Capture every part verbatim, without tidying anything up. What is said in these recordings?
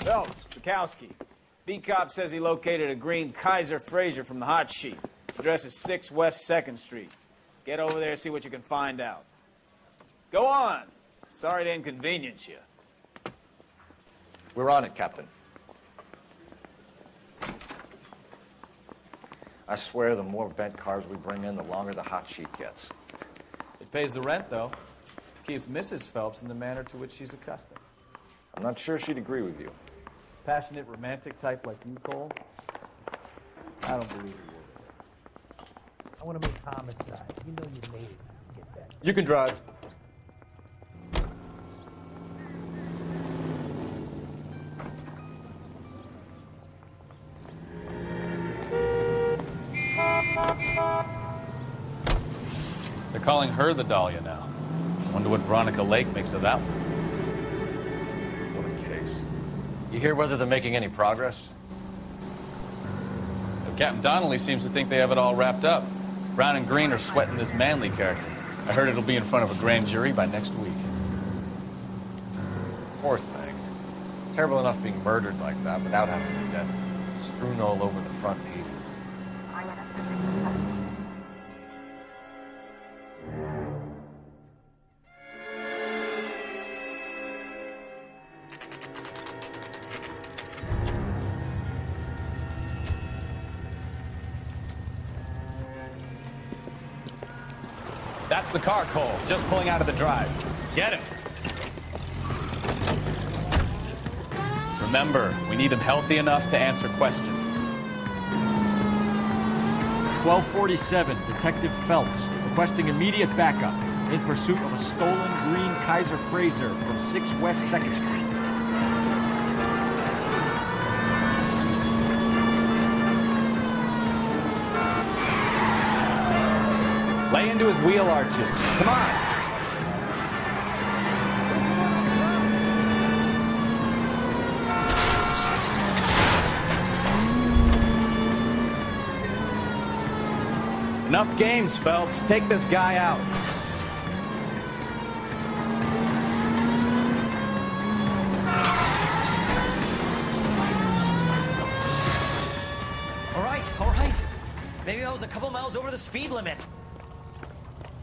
Phelps, Bukowski. B-Cop says he located a green Kaiser Fraser from the Hot Sheet. Address is six West second Street. Get over there, see what you can find out. Go on. Sorry to inconvenience you. We're on it, Captain. I swear the more bent cars we bring in, the longer the Hot Sheet gets. It pays the rent, though. It keeps Missus Phelps in the manner to which she's accustomed. I'm not sure she'd agree with you. Passionate, romantic type like you, Cole? I don't believe you would. I want to make Thomas drive. You know you made it. Get back. You can drive. They're calling her the Dahlia now. I wonder what Veronica Lake makes of that one. You hear whether they're making any progress? Well, Captain Donnelly seems to think they have it all wrapped up. Brown and Green are sweating this Manley character. I heard it'll be in front of a grand jury by next week. Poor thing. Terrible enough being murdered like that without having to be dead. Strewn all over the front pages. The car, Cole, just pulling out of the drive. Get him. Remember, we need him healthy enough to answer questions. twelve forty-seven, Detective Phelps, requesting immediate backup in pursuit of a stolen green Kaiser Fraser from six West second Street. Lay into his wheel arches. Come on. Enough games, Phelps. Take this guy out. All right, all right. Maybe I was a couple miles over the speed limit.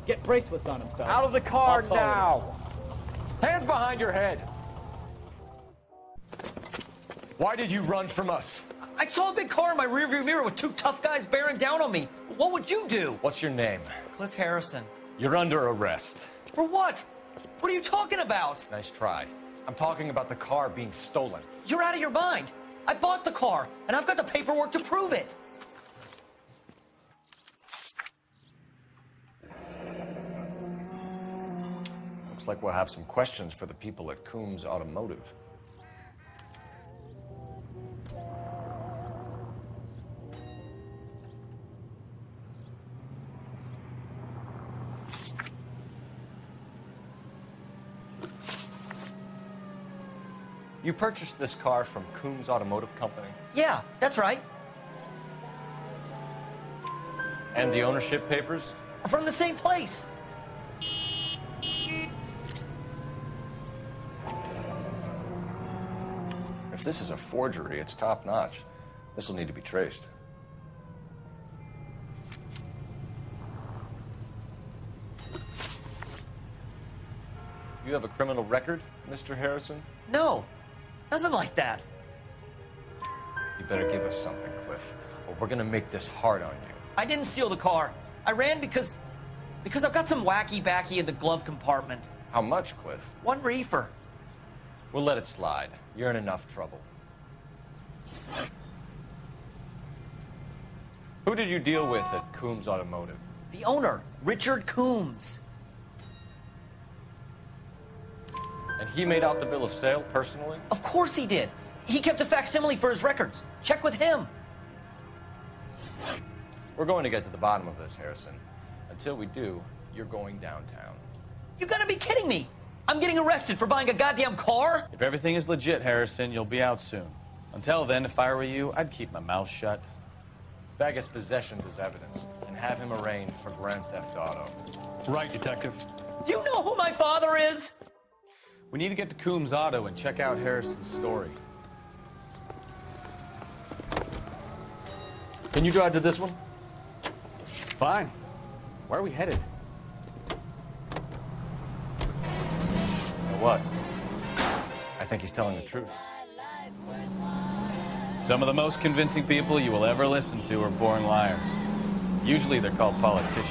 Get bracelets on him, Phelps. Out of the car now! Hands behind your head! Why did you run from us? I saw a big car in my rearview mirror with two tough guys bearing down on me. What would you do? What's your name? Cliff Harrison. You're under arrest. For what? What are you talking about? Nice try. I'm talking about the car being stolen. You're out of your mind. I bought the car, and I've got the paperwork to prove it. Like we'll have some questions for the people at Coombs Automotive. You purchased this car from Coombs Automotive Company? Yeah, that's right. And the ownership papers? Are from the same place. This is a forgery. It's top-notch. This will need to be traced. You have a criminal record, Mister Harrison? No, nothing like that. You better give us something, Cliff, or we're gonna make this hard on you. I didn't steal the car. I ran because, because I've got some wacky-backy in the glove compartment. How much, Cliff? One reefer. We'll let it slide. You're in enough trouble. Who did you deal with at Coombs Automotive? The owner, Richard Coombs. And he made out the bill of sale personally? Of course he did. He kept a facsimile for his records. Check with him. We're going to get to the bottom of this, Harrison. Until we do, you're going downtown. You gotta be kidding me! I'm getting arrested for buying a goddamn car? If everything is legit, Harrison, you'll be out soon. Until then, if I were you, I'd keep my mouth shut. Bag his possessions as evidence and have him arraigned for Grand Theft Auto. Right, Detective. Do you know who my father is? We need to get to Coombs Auto and check out Harrison's story. Can you drive to this one? Fine. Where are we headed? What? I think he's telling the truth. Some of the most convincing people you will ever listen to are born liars. Usually they're called politicians.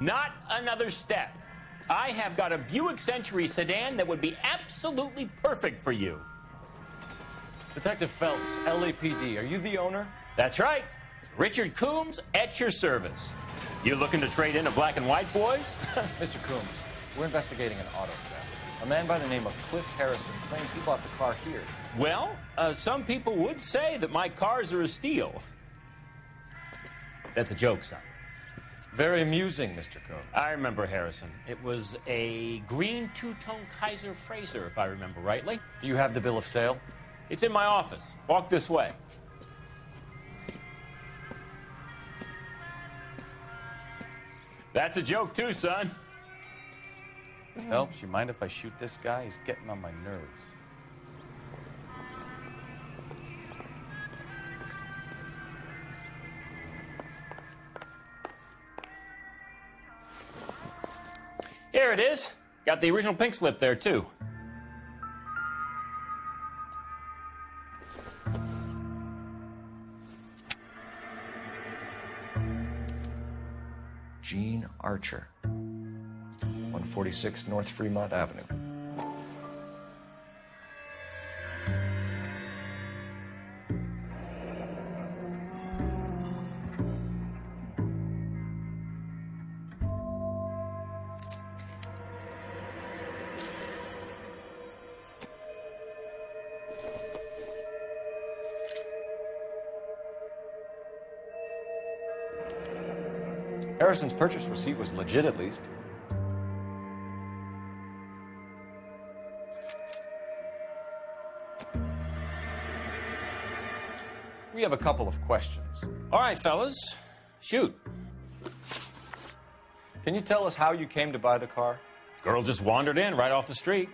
Not another step. I have got a Buick Century sedan that would be absolutely perfect for you. Detective Phelps, L A P D, are you the owner? That's right. Richard Coombs at your service. You looking to trade in a black and white, boys? Mister Coombs, we're investigating an auto theft. A man by the name of Cliff Harrison claims he bought the car here. Well, uh, some people would say that my cars are a steal. That's a joke, son. Very amusing, Mister Coombs. I remember Harrison. It was a green two-tone Kaiser Fraser, if I remember rightly. Do you have the bill of sale? It's in my office. Walk this way. That's a joke, too, son. Mm-hmm. Phelps, you mind if I shoot this guy? He's getting on my nerves. Here it is. Got the original pink slip there, too. Gene Archer, one forty-six North Fremont Avenue. Harrison's purchase receipt was legit, at least. We have a couple of questions. All right, fellas. Shoot. Can you tell us how you came to buy the car? Girl just wandered in right off the street.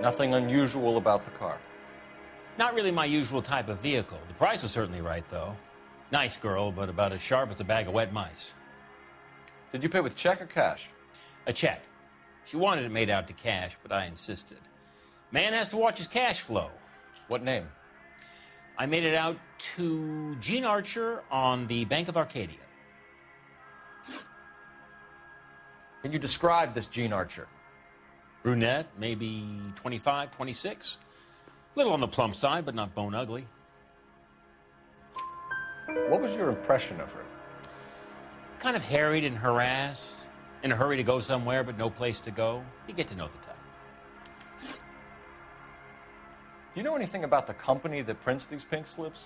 Nothing unusual about the car. Not really my usual type of vehicle. The price was certainly right, though. Nice girl, but about as sharp as a bag of wet mice. Did you pay with check or cash? A check. She wanted it made out to cash, but I insisted. Man has to watch his cash flow. What name? I made it out to Gene Archer on the Bank of Arcadia. Can you describe this Gene Archer? Brunette, maybe twenty-five, twenty-six. A little on the plump side, but not bone ugly. What was your impression of her? Kind of harried and harassed, in a hurry to go somewhere but no place to go. You get to know the type. Do you know anything about the company that prints these pink slips?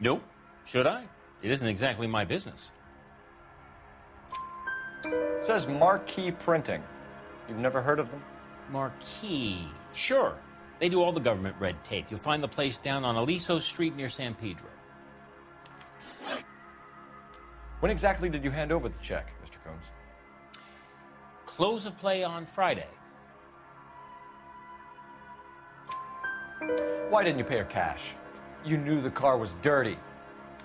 Nope. Should I? It isn't exactly my business. It says Marquee Printing. You've never heard of them? Marquee. Sure. They do all the government red tape. You'll find the place down on Aliso Street near San Pedro. When exactly did you hand over the check, Mister Coombs? Close of play on Friday. Why didn't you pay her cash? You knew the car was dirty.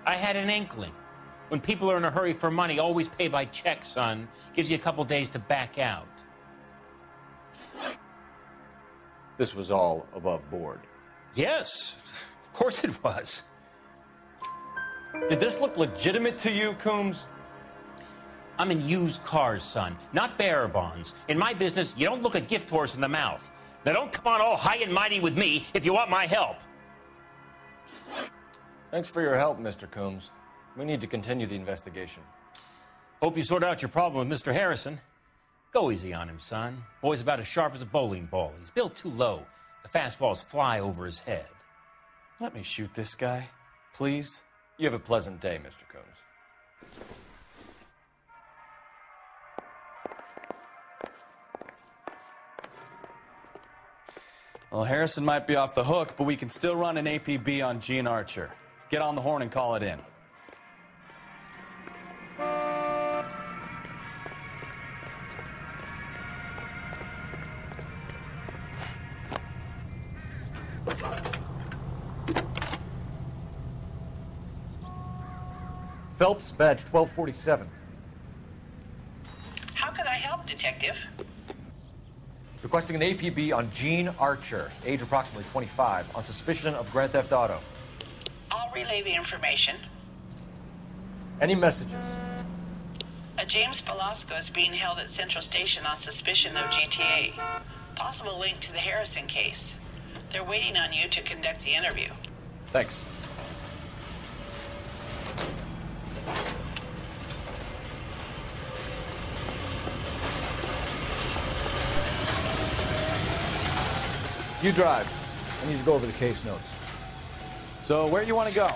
I had an inkling. When people are in a hurry for money, always pay by check, son. Gives you a couple days to back out. This was all above board. Yes, of course it was. Did this look legitimate to you, Coombs? I'm in used cars, son, not bearer bonds. In my business, you don't look a gift horse in the mouth. Now, don't come on all high and mighty with me if you want my help. Thanks for your help, Mister Coombs. We need to continue the investigation. Hope you sort out your problem with Mister Harrison. Go easy on him, son. Boy's about as sharp as a bowling ball. He's built too low. The fastballs fly over his head. Let me shoot this guy, please. You have a pleasant day, Mister Coombs. Well, Harrison might be off the hook, but we can still run an A P B on Gene Archer. Get on the horn and call it in. Phelps, badge twelve forty-seven. How can I help, Detective? Requesting an A P B on Gene Archer, age approximately twenty-five, on suspicion of Grand Theft Auto. I'll relay the information. Any messages? A James Belasco is being held at Central Station on suspicion of G T A. Possible link to the Harrison case. They're waiting on you to conduct the interview. Thanks. You drive. I need to go over the case notes. So, where do you want to go?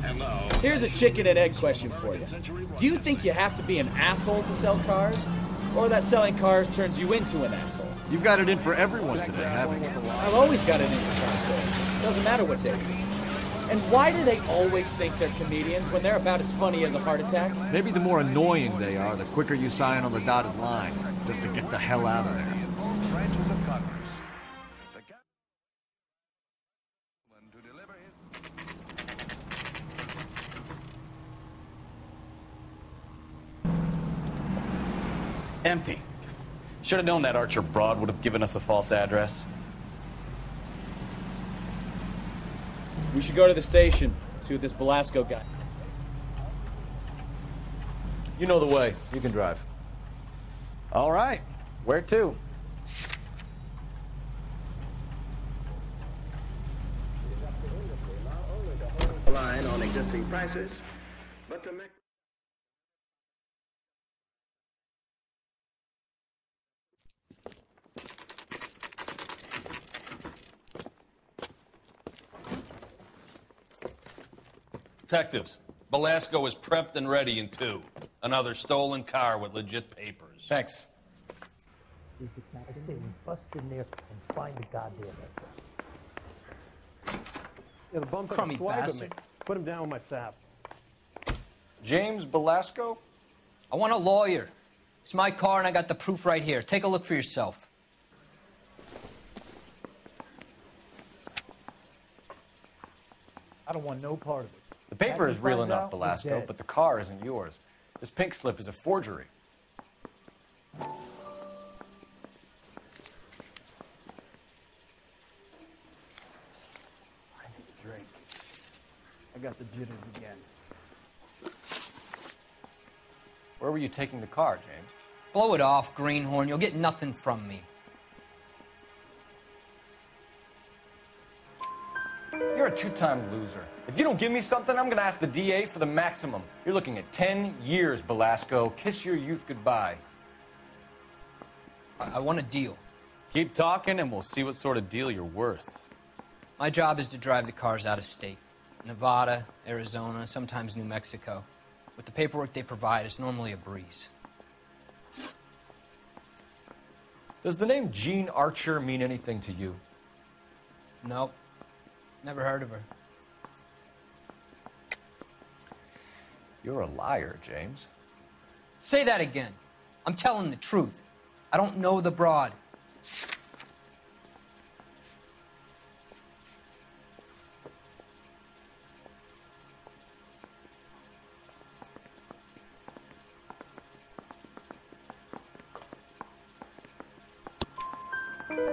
Hello. Here's a chicken and egg question for you. Do you think you have to be an asshole to sell cars? Or that selling cars turns you into an asshole? You've got it in for everyone today, haven't you? I've always got it in for cars. Doesn't matter what they do. And why do they always think they're comedians when they're about as funny as a heart attack? Maybe the more annoying they are, the quicker you sign on the dotted line, just to get the hell out of there. Empty. Should have known that Archer broad would have given us a false address. We should go to the station, see what this Belasco got. You know the way. You can drive. All right. Where to? Line on existing prices, but to make... Detectives, Belasco is prepped and ready in two. Another stolen car with legit papers. Thanks. We bust in there and find the goddamn address. Yeah, the bump crummy bastard. Put him down with my sap. James Belasco? I want a lawyer. It's my car and I got the proof right here. Take a look for yourself. I don't want no part of it. The paper is real enough, Belasco, but the car isn't yours. This pink slip is a forgery. I need a drink. I got the jitters again. Where were you taking the car, James? Blow it off, greenhorn. You'll get nothing from me. You're a two-time loser. If you don't give me something, I'm gonna ask the D A for the maximum. You're looking at ten years, Belasco. Kiss your youth goodbye. I, I want a deal. Keep talking and we'll see what sort of deal you're worth. My job is to drive the cars out of state. Nevada, Arizona, sometimes New Mexico. With the paperwork they provide, it's normally a breeze. Does the name Gene Archer mean anything to you? Nope. Never heard of her. You're a liar, James. Say that again. I'm telling the truth. I don't know the broad.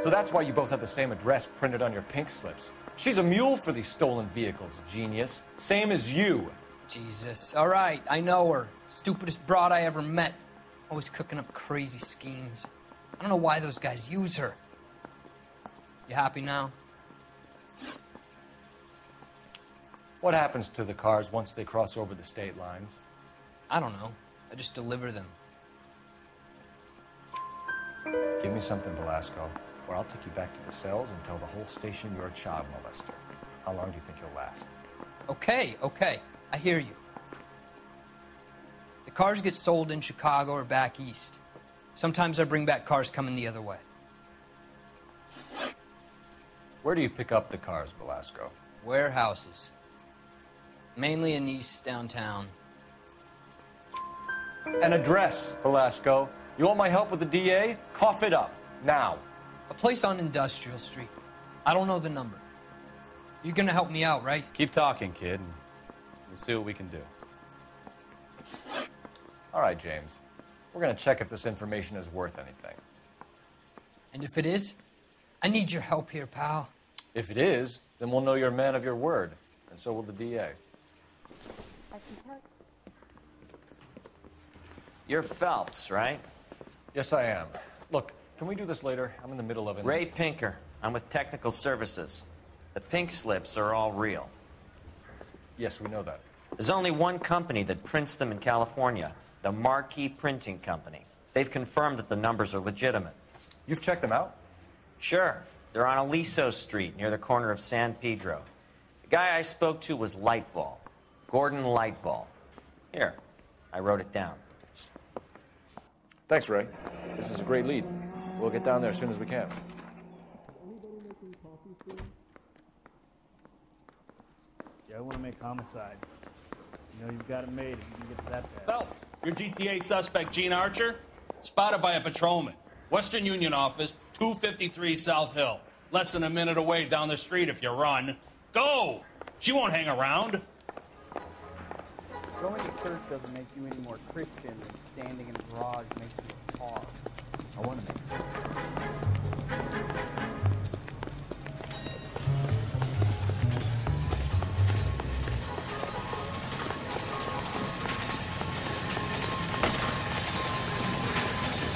So that's why you both have the same address printed on your pink slips. She's a mule for these stolen vehicles, genius. Same as you. Jesus. All right, I know her. Stupidest broad I ever met. Always cooking up crazy schemes. I don't know why those guys use her. You happy now? What happens to the cars once they cross over the state lines? I don't know. I just deliver them. Give me something, Belasco, or I'll take you back to the cells and tell the whole station you're a child molester. How long do you think you'll last? Okay, okay. I hear you. The cars get sold in Chicago or back east. Sometimes I bring back cars coming the other way. Where do you pick up the cars, Belasco? Warehouses. Mainly in East downtown. An address, Belasco. You want my help with the D A? Cough it up. Now. A place on Industrial Street. I don't know the number. You're gonna help me out, right? Keep talking, kid. We'll see what we can do. All right, James. We're gonna check if this information is worth anything. And if it is? I need your help here, pal. If it is, then we'll know you're a man of your word, and so will the D A. You're Phelps, right? Yes, I am. Look, can we do this later? I'm in the middle of it. Ray Pinker. I'm with Technical Services. The pink slips are all real. Yes, we know that. There's only one company that prints them in California, the Marquee Printing Company. They've confirmed that the numbers are legitimate. You've checked them out? Sure. They're on Aliso Street, near the corner of San Pedro. The guy I spoke to was Leitvol, Gordon Leitvol. Here, I wrote it down. Thanks, Ray. This is a great lead. We'll get down there as soon as we can. Yeah, I want to make homicide. You know, you've got it made if you can get to that bad. Well, your G T A suspect, Gene Archer, spotted by a patrolman. Western Union office, two fifty-three South Hill. Less than a minute away down the street if you run. Go! She won't hang around. Going to church doesn't make you any more Christian than standing in a garage makes you a car. I want to make it.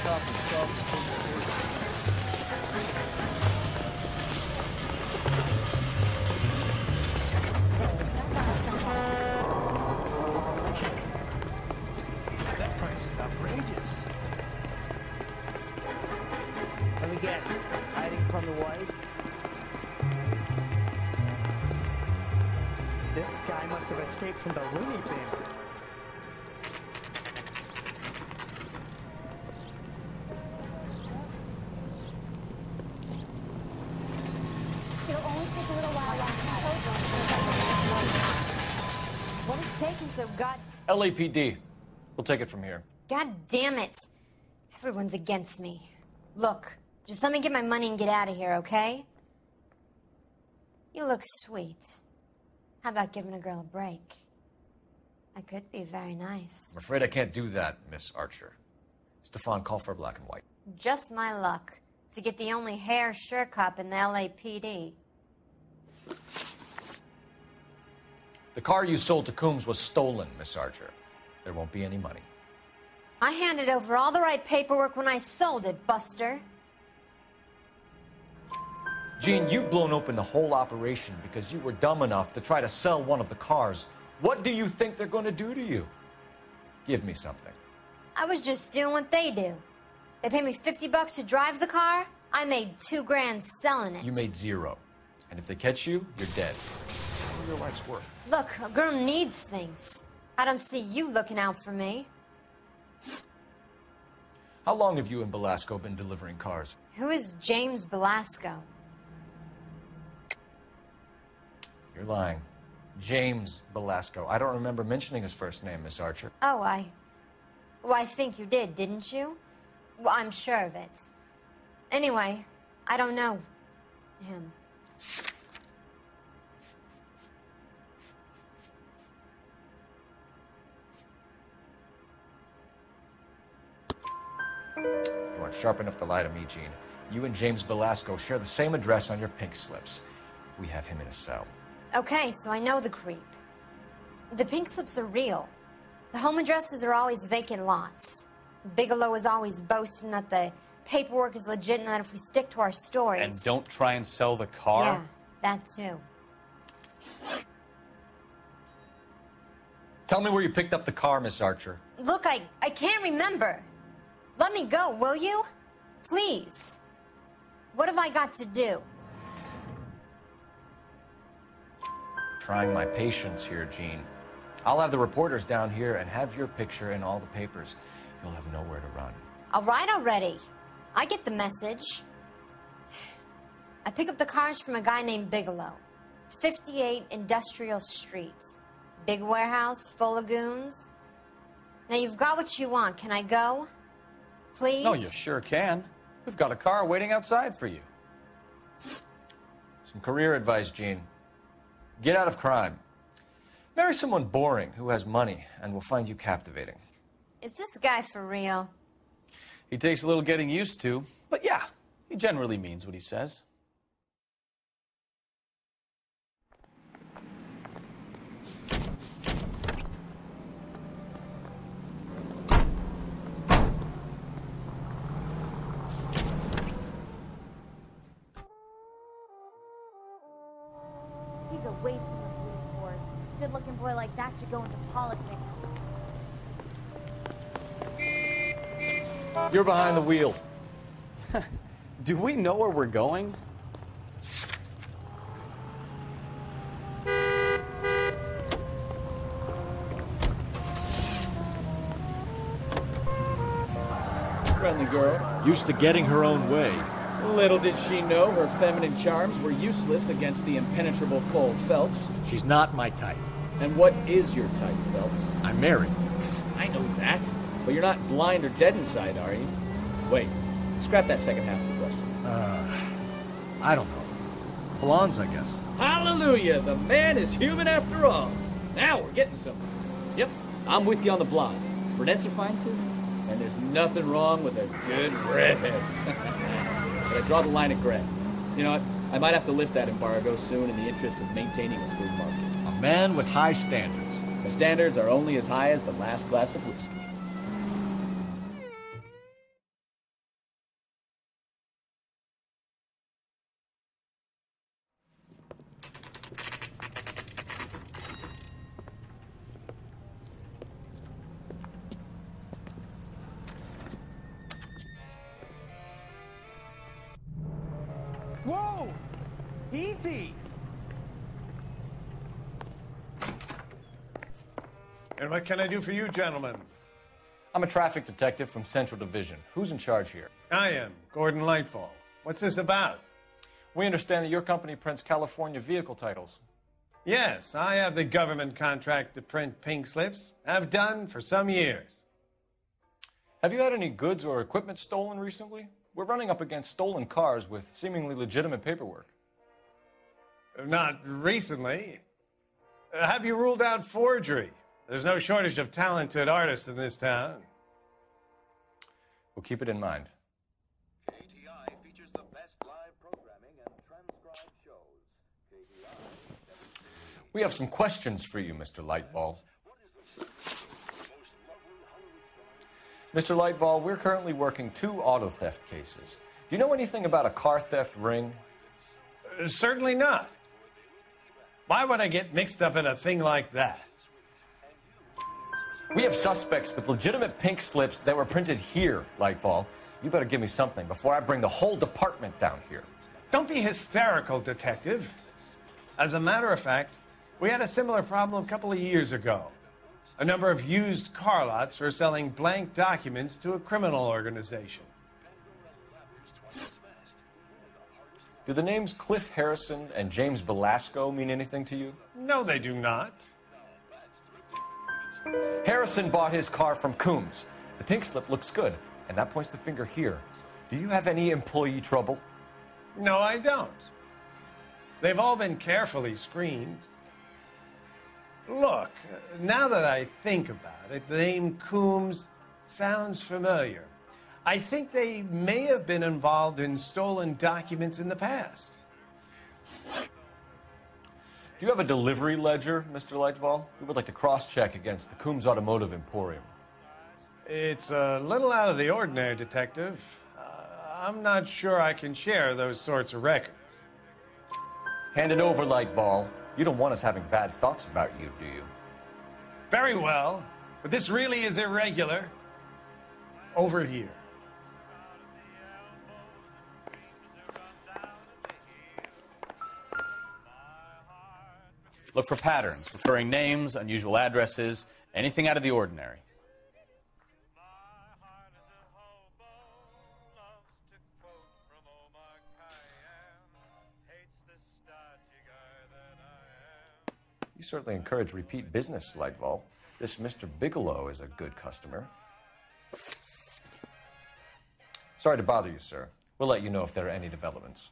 Stop, stop, stop. Escape from the Looney Bin. It'll only take a little while. What is taking so god... L A P D. We'll take it from here. God damn it. Everyone's against me. Look, just let me get my money and get out of here, okay? You look sweet. How about giving a girl a break? I could be very nice. I'm afraid I can't do that, Miss Archer. Stefan, call for black and white. Just my luck to get the only hair sure cop in the L A P D. The car you sold to Coombs was stolen, Miss Archer. There won't be any money. I handed over all the right paperwork when I sold it, Buster. Gene, you've blown open the whole operation because you were dumb enough to try to sell one of the cars. What do you think they're going to do to you? Give me something. I was just doing what they do. They pay me fifty bucks to drive the car. I made two grand selling it. You made zero. And if they catch you, you're dead. Tell me your life's worth. Look, a girl needs things. I don't see you looking out for me. How long have you and Belasco been delivering cars? Who is James Belasco? You're lying. James Belasco. I don't remember mentioning his first name, Miss Archer. Oh, I... Well, I think you did, didn't you? Well, I'm sure of it. Anyway, I don't know him. You aren't sharp enough to lie to me, Gene. You and James Belasco share the same address on your pink slips. We have him in a cell. Okay, so I know the creep. The pink slips are real. The home addresses are always vacant lots. Bigelow is always boasting that the paperwork is legit and that if we stick to our stories... And don't try and sell the car? Yeah, that too. Tell me where you picked up the car, Miss Archer. Look, I, I can't remember. Let me go, will you? Please. What have I got to do? Trying my patience here, Gene. I'll have the reporters down here and have your picture in all the papers. You'll have nowhere to run. All right already. I get the message. I pick up the cars from a guy named Bigelow. fifty-eight Industrial Street. Big warehouse full of goons. Now you've got what you want. Can I go? Please? No, you sure can. We've got a car waiting outside for you. Some career advice, Gene. Get out of crime. Marry someone boring who has money and will find you captivating. Is this guy for real? He takes a little getting used to, but yeah, he generally means what he says. Boy like that should go into politics. You're behind the wheel. Do we know where we're going? Friendly girl. Used to getting her own way. Little did she know her feminine charms were useless against the impenetrable Cole Phelps. She's not my type. And what is your type, Phelps? I'm married. I know that. But you're not blind or dead inside, are you? Wait, scrap that second half of the question. Uh, I don't know. Blondes, I guess. Hallelujah! The man is human after all. Now we're getting something. Yep, I'm with you on the blondes. Brunettes are fine, too. And there's nothing wrong with a good redhead. But I draw the line at gray. You know what? I might have to lift that embargo soon in the interest of maintaining a free market. Man with high standards. The standards are only as high as the last glass of whiskey. Whoa! Easy! And what can I do for you, gentlemen? I'm a traffic detective from Central Division. Who's in charge here? I am, Gordon Lightfall. What's this about? We understand that your company prints California vehicle titles. Yes, I have the government contract to print pink slips. I've done for some years. Have you had any goods or equipment stolen recently? We're running up against stolen cars with seemingly legitimate paperwork. Not recently. Uh, have you ruled out forgery? There's no shortage of talented artists in this town. We'll keep it in mind. K T I features the best live programming and transcribed shows. We have some questions for you, Mister Lightfall. Mister Lightfall, we're currently working two auto theft cases. Do you know anything about a car theft ring? Uh, certainly not. Why would I get mixed up in a thing like that? We have suspects with legitimate pink slips that were printed here, Lightfall. You better give me something before I bring the whole department down here. Don't be hysterical, Detective. As a matter of fact, we had a similar problem a couple of years ago. A number of used car lots were selling blank documents to a criminal organization. Do the names Cliff Harrison and James Belasco mean anything to you? No, they do not. Harrison bought his car from Coombs. The pink slip looks good, and that points the finger here. Do you have any employee trouble? No, I don't. They've all been carefully screened. Look, now that I think about it, the name Coombs sounds familiar. I think they may have been involved in stolen documents in the past. Do you have a delivery ledger, Mister Lightfall? We would like to cross-check against the Coombs Automotive Emporium. It's a little out of the ordinary, Detective. Uh, I'm not sure I can share those sorts of records. Hand it over, Lightfall. You don't want us having bad thoughts about you, do you? Very well, but this really is irregular. Over here. Look for patterns, referring names, unusual addresses, anything out of the ordinary. You certainly encourage repeat business, Leitvol. This Mister Bigelow is a good customer. Sorry to bother you, sir. We'll let you know if there are any developments.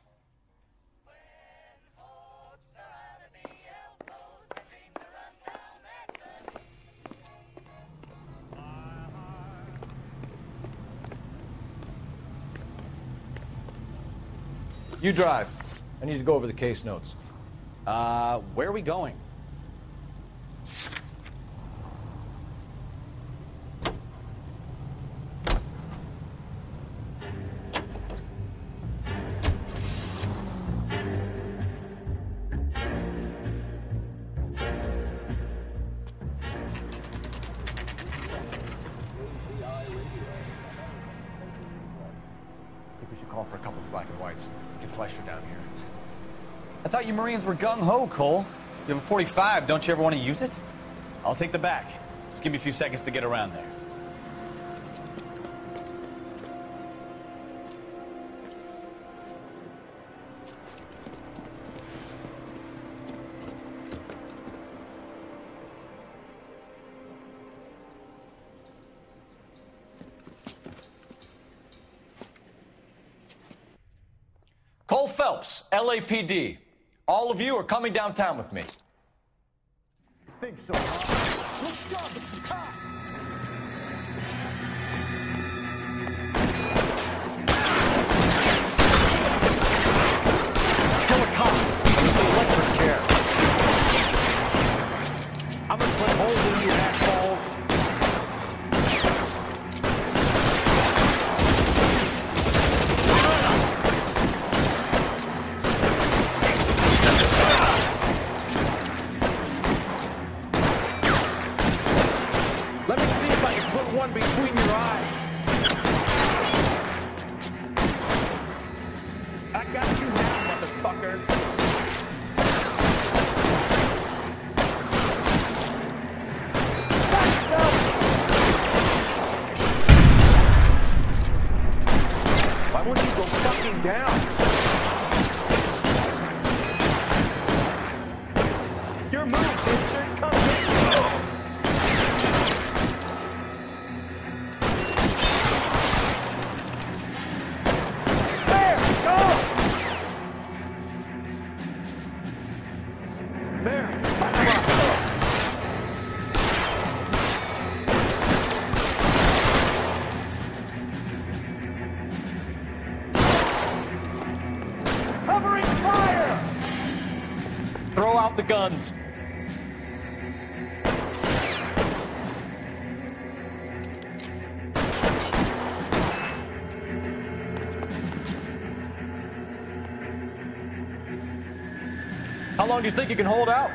You drive. I need to go over the case notes. Uh, where are we going? Marines were gung-ho, Cole. You have a forty-five, don't you ever want to use it? I'll take the back. Just give me a few seconds to get around there. Cole Phelps, L A P D. All of you are coming downtown with me. Think so, huh? Let's go, let's go. Kill a cop. Use the electric chair. I'm gonna put holes in your neck, the guns. How long do you think you can hold out?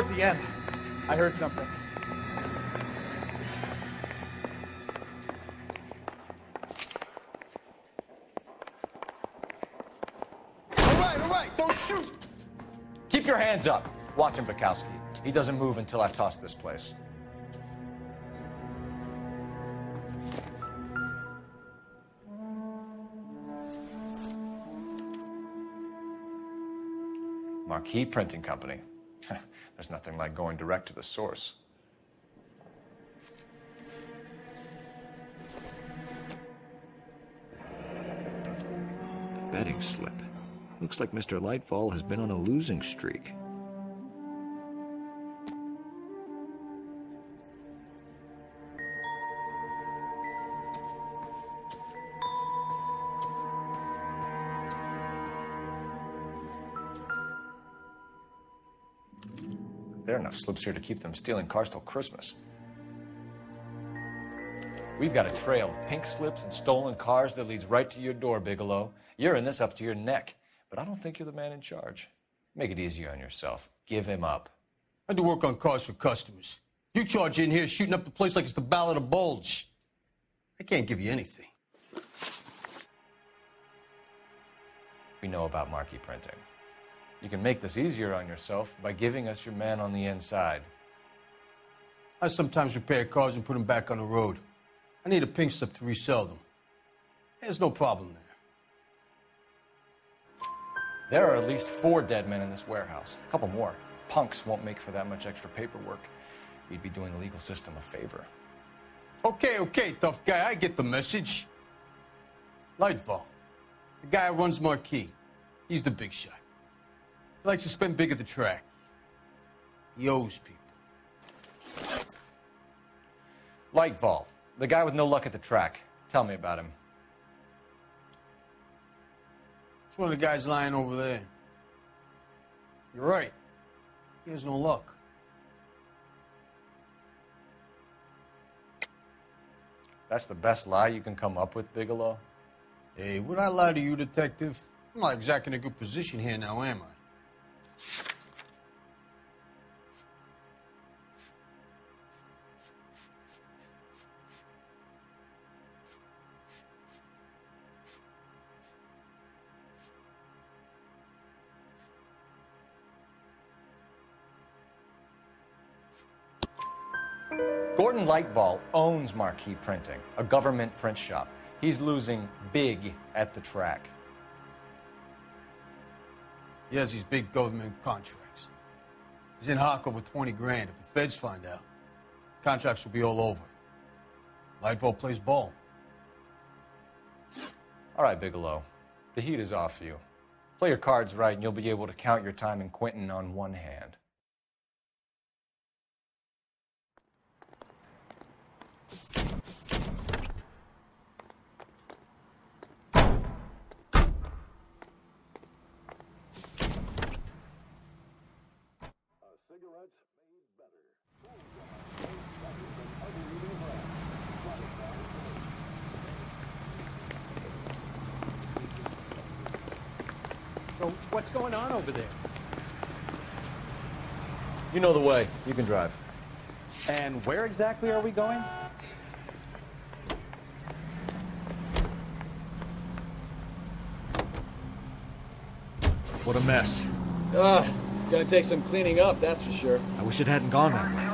At the end, I heard something. All right, all right, don't shoot. Keep your hands up. Watch him, Bukowski. He doesn't move until I've tossed this place. Marquee Printing Company. There's nothing like going direct to the source. Betting slip. Looks like Mister Leitvol has been on a losing streak. There are enough slips here to keep them stealing cars till Christmas. We've got a trail of pink slips and stolen cars that leads right to your door, Bigelow. You're in this up to your neck, but I don't think you're the man in charge. Make it easier on yourself. Give him up. I do work on cars for customers. You charge in here shooting up the place like it's the Ballad of Bulge. I can't give you anything. We know about Marquee Printing. You can make this easier on yourself by giving us your man on the inside. I sometimes repair cars and put them back on the road. I need a pink slip to resell them. There's no problem there. There are at least four dead men in this warehouse. A couple more. Punks won't make for that much extra paperwork. You'd be doing the legal system a favor. Okay, okay, tough guy. I get the message. Leitvol, the guy who runs Marquee, he's the big shot. He likes to spend big at the track. He owes people. Leitvol, the guy with no luck at the track. Tell me about him. It's one of the guys lying over there. You're right. He has no luck. That's the best lie you can come up with, Bigelow? Hey, would I lie to you, Detective? I'm not exactly in a good position here now, am I? Gordon Lightfall owns Marquee Printing, a government print shop. He's losing big at the track. He has these big government contracts. He's in hock over twenty grand. If the feds find out, contracts will be all over. Lightfall plays ball. All right, Bigelow. The heat is off you. Play your cards right, and you'll be able to count your time in Quentin on one hand. What's going on over there? You know the way. You can drive. And where exactly are we going? What a mess. Ugh. Gonna take some cleaning up, that's for sure. I wish it hadn't gone that way.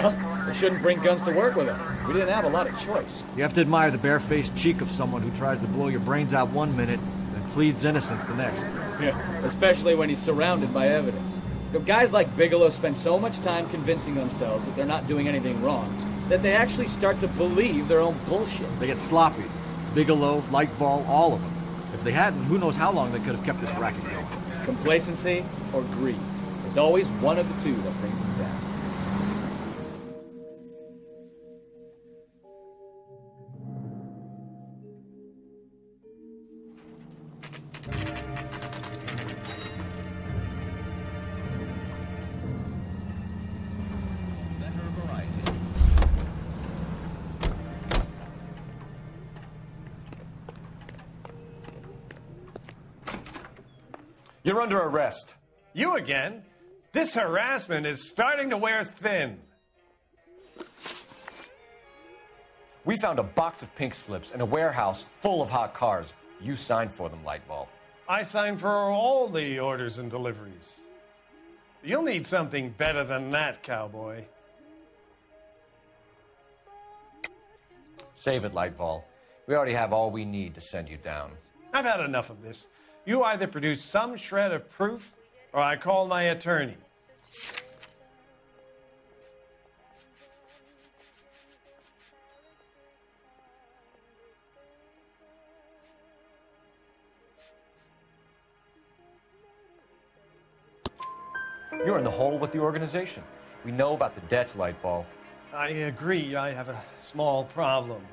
Well, we shouldn't bring guns to work with them. We didn't have a lot of choice. You have to admire the barefaced cheek of someone who tries to blow your brains out one minute and pleads innocence the next. Yeah, especially when he's surrounded by evidence. You know, guys like Bigelow spend so much time convincing themselves that they're not doing anything wrong that they actually start to believe their own bullshit. They get sloppy. Bigelow, Lightfall, all of them. If they hadn't, who knows how long they could have kept this racket going. Complacency or greed. It's always one of the two that brings them down. You're under arrest. You again? This harassment is starting to wear thin. We found a box of pink slips in a warehouse full of hot cars. You signed for them, Lightfall. I signed for all the orders and deliveries. You'll need something better than that, cowboy. Save it, Lightfall. We already have all we need to send you down. I've had enough of this. You either produce some shred of proof, or I call my attorney. You're in the hole with the organization. We know about the debts, Lightfall. I agree. I have a small problem.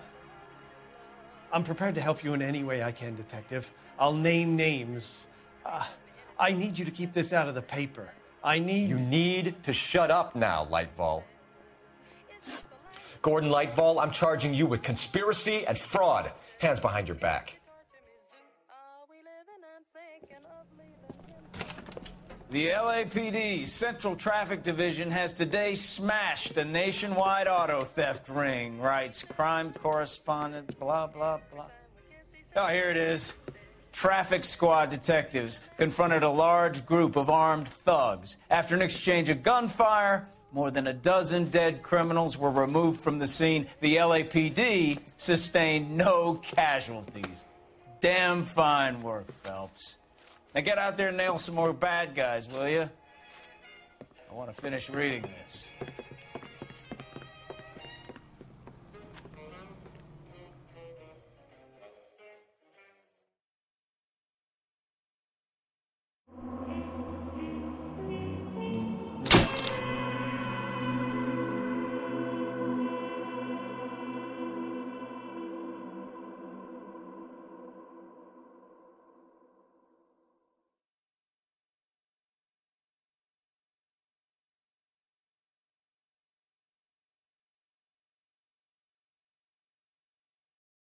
I'm prepared to help you in any way I can, Detective. I'll name names. Uh, I need you to keep this out of the paper. I need... You need to shut up now, Leitvol. Gordon Leitvol, I'm charging you with conspiracy and fraud. Hands behind your back. The L A P D Central Traffic Division has today smashed a nationwide auto theft ring, writes crime correspondent, blah, blah, blah. Oh, here it is. Traffic squad detectives confronted a large group of armed thugs. After an exchange of gunfire, more than a dozen dead criminals were removed from the scene. The L A P D sustained no casualties. Damn fine work, Phelps. Now get out there and nail some more bad guys, will you? I want to finish reading this.